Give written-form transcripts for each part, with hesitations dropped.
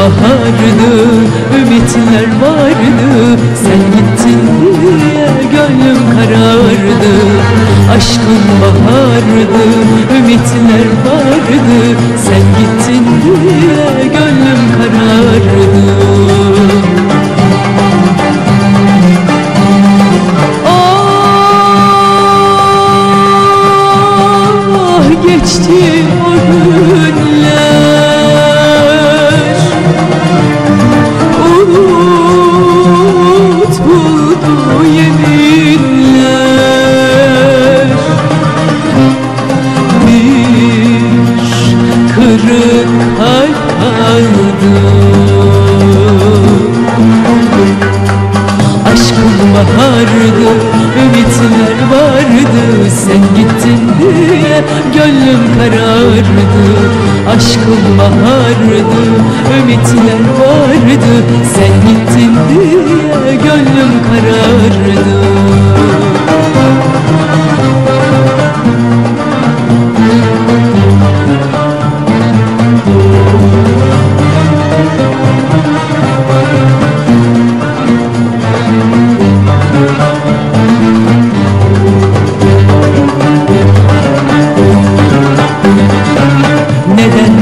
bahardı, ümitler vardı. Sen gittin diye gönlüm karardı. Aşkın bahardı, ümitler vardı. Sen gittin diye gönlüm karardı. Geçti o günler, umut buldu yeminler. Bir kırık kalp kaldı. Aşkım bahardı, ümitler vardı. Sen gittin diye gönlüm karardı. Aşkım bahardı, ümitler vardı. Sen gittin diye gönlüm karardı.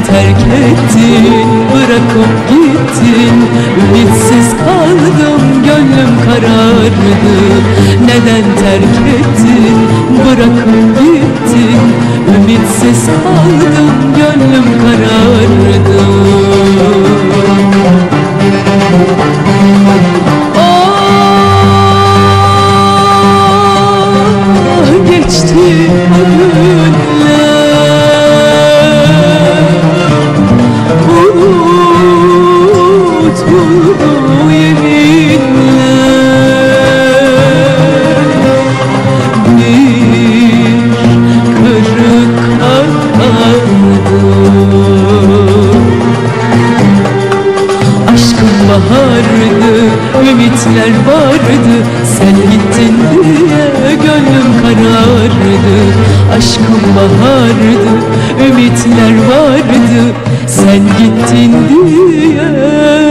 Terk ettin, bırakıp gittin. Ümitsiz kaldım, gönlüm karardı. Neden terk ettin, bırakıp gittin? Ümitsiz kaldım, gönlüm karardı. Ah, geçti o günler. Buldu yeminler, bir kırık kalp kaldı. Aşkım bahardı, ümitler vardı. Sen gittin diye gönlüm karardı. Aşkım bahardı, ümitler vardı. Sen gittin diye